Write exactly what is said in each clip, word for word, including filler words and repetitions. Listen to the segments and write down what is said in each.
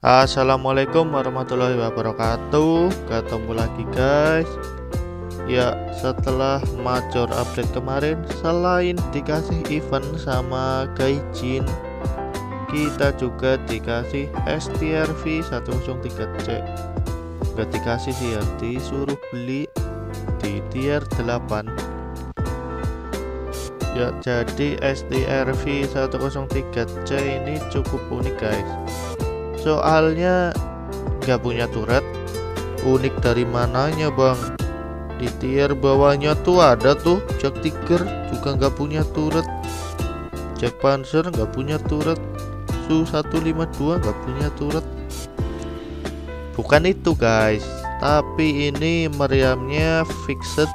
Assalamualaikum warahmatullahi wabarakatuh. Ketemu lagi guys. Ya, setelah major update kemarin, selain dikasih event sama Gaijin, kita juga dikasih S T R V seratus tiga C. Gak dikasih sih ya, disuruh beli di tier delapan. Ya, jadi S T R V seratus tiga C ini cukup unik guys. Soalnya nggak punya turret. Unik dari mananya bang? Di tier bawahnya tuh ada tuh Jagdtiger juga nggak punya turret, Jagdpanther nggak punya turret, su seratus lima puluh dua nggak punya turret. Bukan itu guys, tapi ini meriamnya fixed,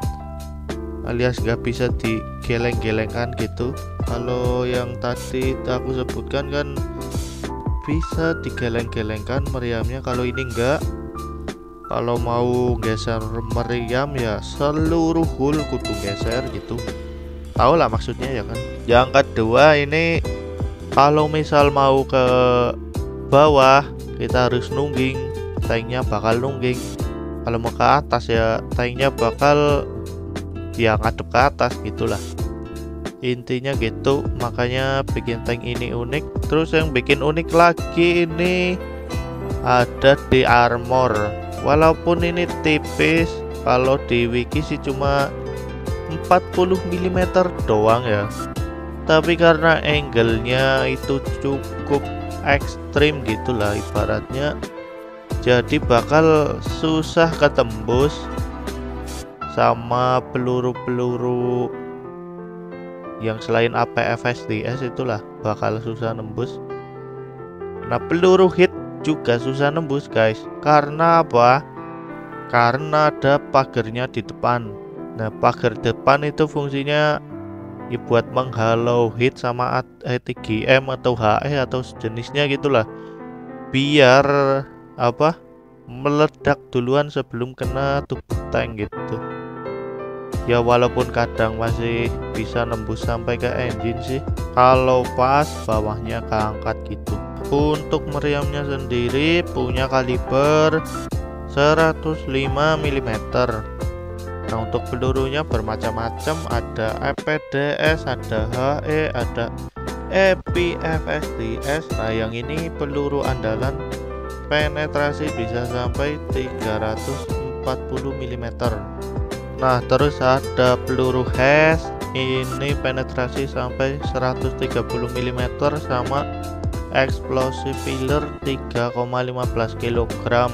alias nggak bisa digeleng-gelengkan gitu. Kalau yang tadi aku sebutkan kan bisa digeleng-gelengkan meriamnya, kalau ini enggak. Kalau mau geser meriam ya seluruh hull kudu geser gitu, tau lah maksudnya ya kan. Yang kedua ini, kalau misal mau ke bawah kita harus nungging, tanknya bakal nungging. Kalau mau ke atas ya tanknya bakal yang ngadep ke atas gitulah, intinya gitu. Makanya bikin tank ini unik. Terus yang bikin unik lagi ini ada di armor. Walaupun ini tipis, kalau di wiki sih cuma empat puluh milimeter doang ya, tapi karena angle-nya itu cukup ekstrim gitulah ibaratnya, jadi bakal susah ketembus sama peluru-peluru yang selain A P F S D S itulah, bakal susah nembus. Nah, peluru hit juga susah nembus guys. Karena apa? Karena ada pagernya di depan. Nah, pagar depan itu fungsinya ya buat menghalau hit sama A T G M atau H E atau sejenisnya gitulah, biar apa, meledak duluan sebelum kena tubuh tank gitu. Ya walaupun kadang masih bisa nembus sampai ke engine sih, kalau pas bawahnya keangkat gitu. Untuk meriamnya sendiri punya kaliber seratus lima milimeter. Nah, untuk pelurunya bermacam-macam, ada A P D S, ada H E, ada A P F S D S. Nah, yang ini peluru andalan, penetrasi bisa sampai tiga ratus empat puluh milimeter. Nah, terus ada peluru H E S, ini penetrasi sampai seratus tiga puluh milimeter sama explosive filler tiga koma satu lima kilogram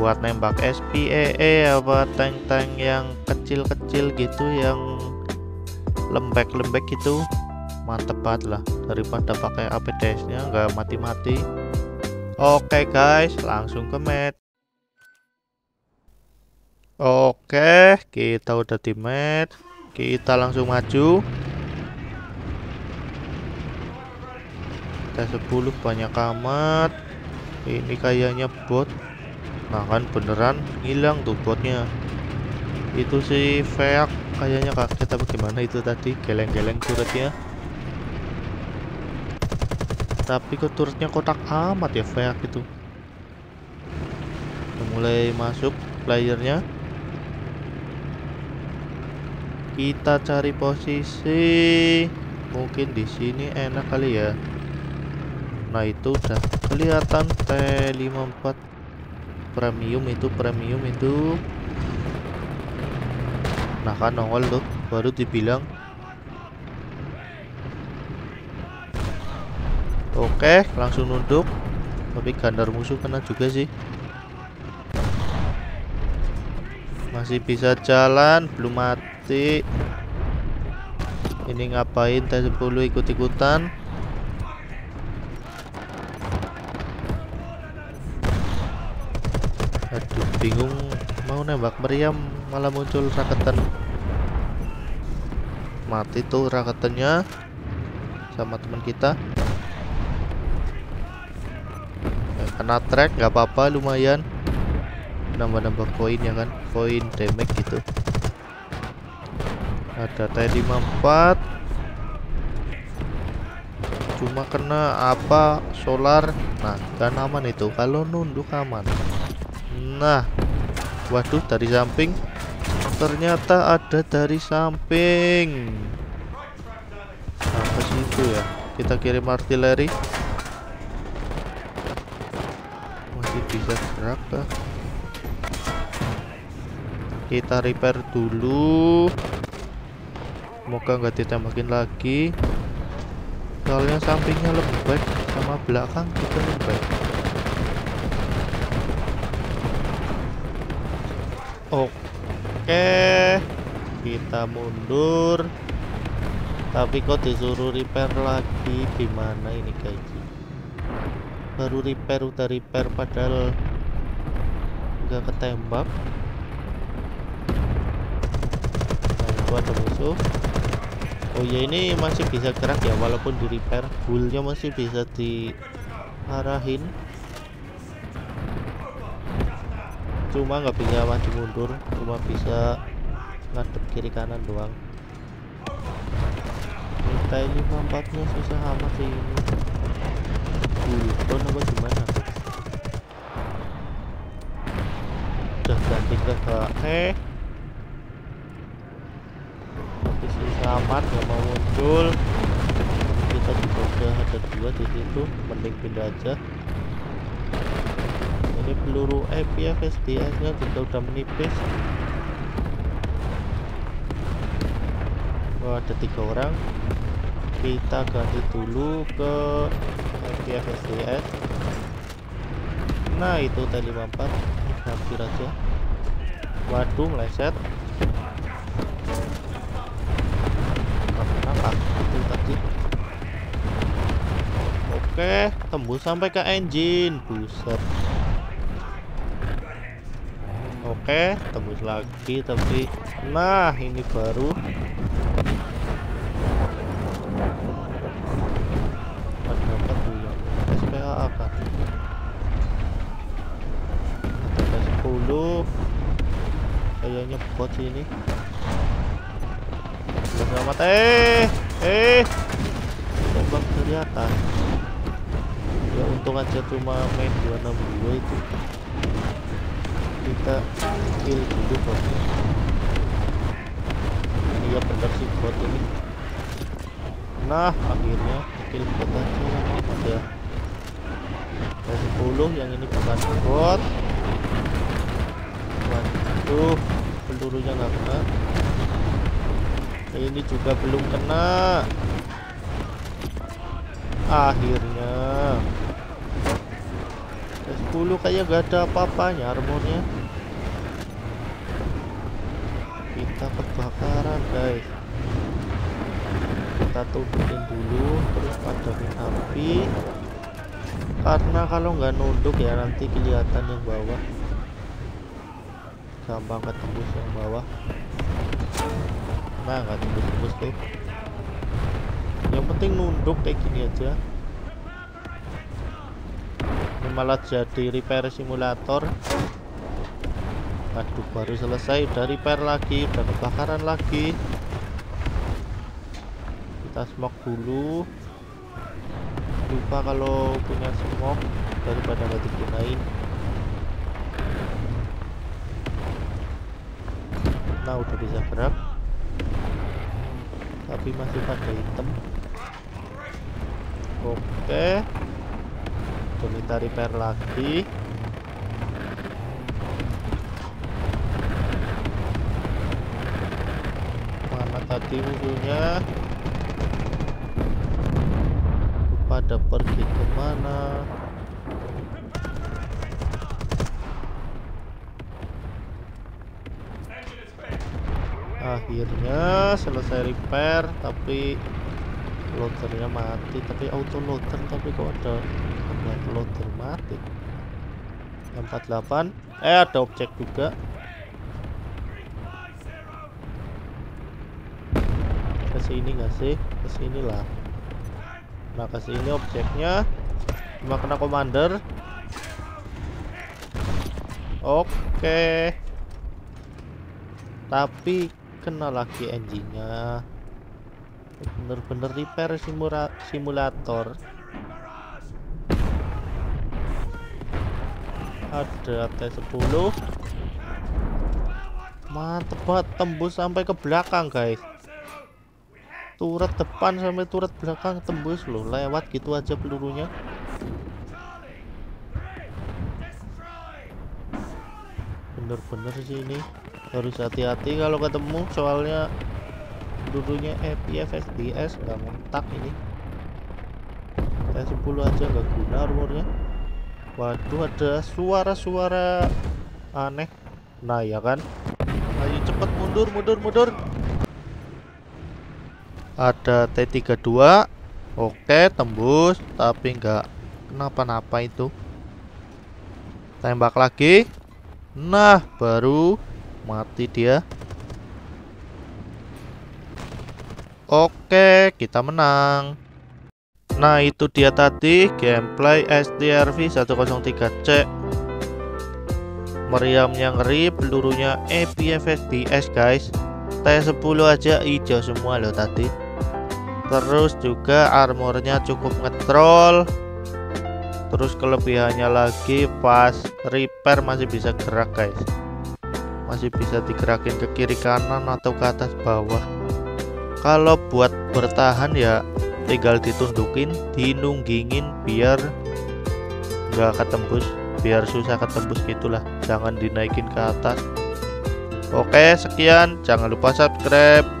buat nembak S P A A apa tank-tank yang kecil-kecil gitu, yang lembek-lembek gitu. Mantep banget lah, daripada pakai A P D S-nya nggak mati-mati. Oke guys, langsung ke match. Oke, kita udah di match. Kita langsung maju. T sepuluh banyak amat. Ini kayaknya bot. Nah kan beneran hilang tuh botnya. Itu si Feak kayaknya kaget apa gimana itu tadi, geleng-geleng turretnya. Tapi kok turretnya kotak amat ya Feak itu. Mulai masuk playernya. Kita cari posisi, mungkin di sini enak kali ya. Nah, itu udah kelihatan T lima puluh empat premium itu, premium itu. Nah, kan nongol tuh, baru dibilang. Oke, langsung nunduk. Tapi gandar musuh kena juga sih. Masih bisa jalan, belum mati. Ini ngapain T sepuluh ikut-ikutan? Aduh, bingung mau nembak meriam malah muncul raketan. Mati tuh raketannya sama teman kita. Kena track nggak apa-apa, lumayan nambah-nambah poin ya kan, poin damage gitu. Ada T lima puluh empat cuma kena apa solar, nah kan aman itu, kalau nunduk aman. Nah waduh, dari samping ternyata ada, dari samping sampai situ ya. Kita kirim artileri, masih bisa gerak kah? Kita repair dulu, semoga nggak ditembakin lagi, soalnya sampingnya lembek sama belakang kita lembek. Oke, kita mundur, tapi kok disuruh repair lagi, gimana ini guys? Baru repair udah repair padahal nggak ketembak. Ada musuh. Oh ya, ini masih bisa gerak ya walaupun di repair, bullnya masih bisa diarahin, cuma nggak bisa maju mundur, cuma bisa ngadep kiri kanan doang. Kita ini lompatnya susah amat sih ini, bulldown apa gimana. Udah ganti ke H E, selamat nggak mau muncul. Kita juga udah ada dua di situ, mending pindah aja. Ini peluru A P F S D S nya juga udah menipis. Wah, ada tiga orang. Kita ganti dulu ke A P F S D S. Nah itu T lima puluh empat, hampir aja. Waduh, meleset. Oke, tembus sampai ke engine, buset. Oke, tembus lagi, tapi nah ini baru. Dapat dua S P A A apa? Ada sepuluh. Kayaknya bot ini. Selamat eh eh tembak dari atas. Ya untung aja cuma main dua enam dua itu. Kita kill dulu botnya. Iya benar sih bot ini. Nah akhirnya kill bot aja ada. Ada sepuluh, yang ini bukan bot. Waduh, pelurunya nggak kena. Ini juga belum kena. Akhirnya sepuluh kayak gak ada apa-apanya armornya. Kita kebakaran guys. Kita tundukin dulu, terus padamin api, karena kalau nggak nunduk ya nanti kelihatan yang bawah, gampang ketembus yang bawah. Nah nggak tembus-tembus tuh, yang penting nunduk kayak gini aja. Ini malah jadi repair simulator. Aduh, baru selesai udah repair lagi, udah kebakaran lagi. Kita smoke dulu, lupa kalau punya smoke daripada nggak digunain. Nah udah bisa gerak, tapi masih pada hitam. Oke, kita repair lagi. Mana tadi musuhnya? Pada pergi kemana? Akhirnya selesai repair, tapi loadernya mati. Tapi auto loader, tapi kok ada loader mati. Empat delapan, eh ada objek juga. Kesini nggak sih? Kesini lah. Nah kesini objeknya, cuma kena commander. Oke, tapi kena lagi engine-nya. Bener-bener repair simula simulator. Ada T sepuluh. Mantep banget, tembus sampai ke belakang guys. Turret depan sampai turret belakang tembus loh. Lewat gitu aja pelurunya. Bener-bener sih ini harus hati-hati kalau ketemu, soalnya dulunya A P F S D S nggak mentak ini. T sepuluh aja nggak guna armornya. Waduh, ada suara-suara aneh. Nah ya kan, ayo cepet mundur mundur mundur. Ada T tiga puluh dua. Oke, tembus tapi nggak kenapa-napa itu. Tembak lagi. Nah, baru mati dia. Oke, kita menang. Nah, itu dia tadi gameplay S T R V seratus tiga C. Meriamnya ngeri, pelurunya A P F S D S guys. T sepuluh aja hijau semua loh tadi. Terus juga armornya cukup ngetrol. Terus kelebihannya lagi pas repair masih bisa gerak guys. Masih bisa digerakin ke kiri kanan atau ke atas bawah. Kalau buat bertahan ya tinggal ditundukin, dinunggingin biar nggak ketembus, biar susah ketembus gitulah. Jangan dinaikin ke atas. Oke, sekian. Jangan lupa subscribe.